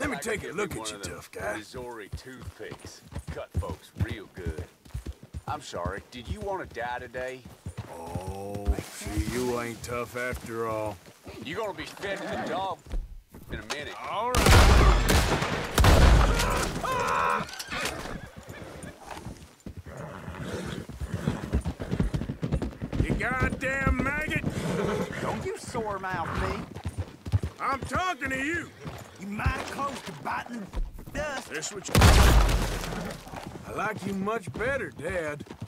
Let me take a look at you, tough guy. Missouri toothpicks. Cut folks real good. I'm sorry, did you want to die today? Oh, see, you ain't tough after all. You gonna be fed to the dog in a minute. All right. You goddamn maggot! Don't you sore mouth me. I'm talking to you. You mighty close to biting dust. This what you... I like you much better, Dad.